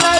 Para